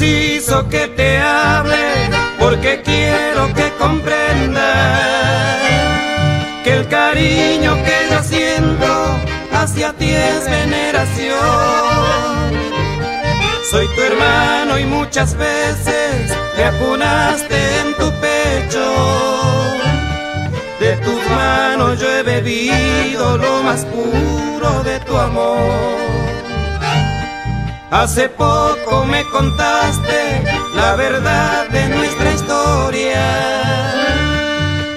preciso que te hable, porque quiero que comprendas que el cariño que yo siento hacia ti es veneración. Soy tu hermano y muchas veces me acunaste en tu pecho. De tus manos yo he bebido lo más puro de tu amor. Hace poco me contaste la verdad de nuestra historia.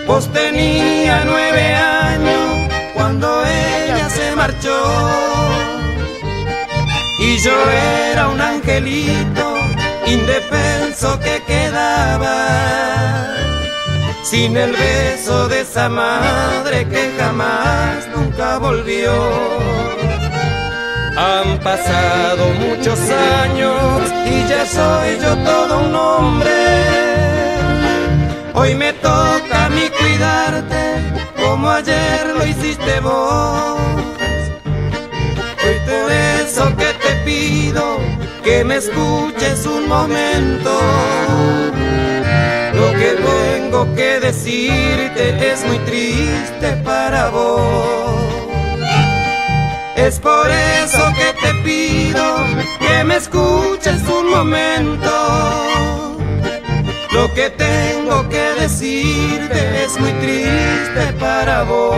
Vos tenía 9 años cuando ella se marchó, y yo era un angelito indefenso que quedaba sin el beso de esa madre que jamás nunca volvió. Han pasado muchos años y ya soy yo todo un hombre. Hoy me toca a mí cuidarte como ayer lo hiciste vos. Hoy por eso que te pido que me escuches un momento. Lo que tengo que decirte es muy triste para vos. Es por eso que te pido que me escuches un momento. Lo que tengo que decirte es muy triste para vos.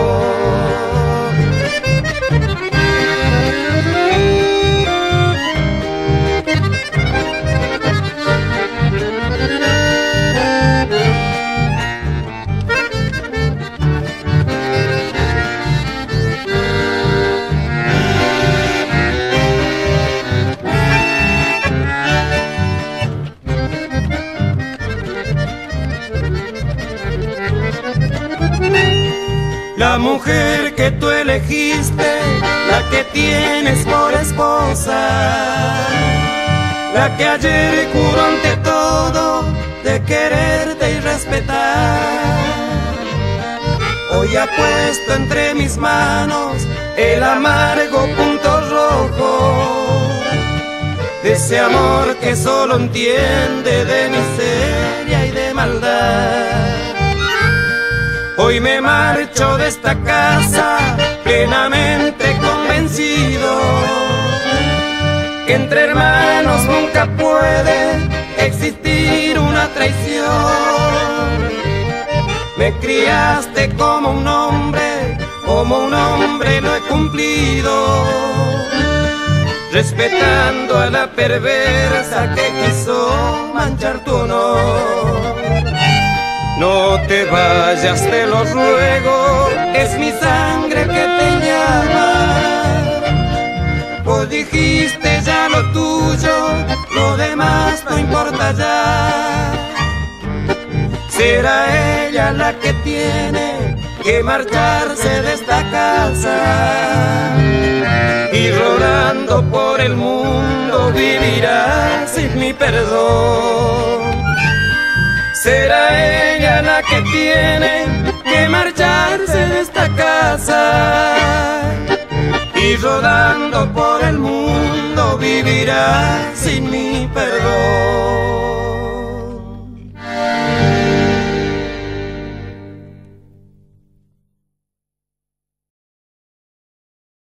La mujer que tú elegiste, la que tienes por esposa, la que ayer juró ante todo de quererte y respetar, hoy ha puesto entre mis manos el amargo punto rojo de ese amor que solo entiende de miseria y de maldad. Hoy me marcho de esta casa plenamente convencido que entre hermanos nunca puede existir una traición. Me criaste como un hombre lo he cumplido, respetando a la perversa que quiso manchar tu honor. No te vayas, te lo ruego, es mi sangre que te llama. Vos dijiste ya lo tuyo, lo demás no importa ya. Será ella la que tiene que marcharse de esta casa, y rodando por el mundo vivirá sin mi perdón. Será ella la que tiene que marcharse de esta casa, y rodando por el mundo vivirá sin mi perdón.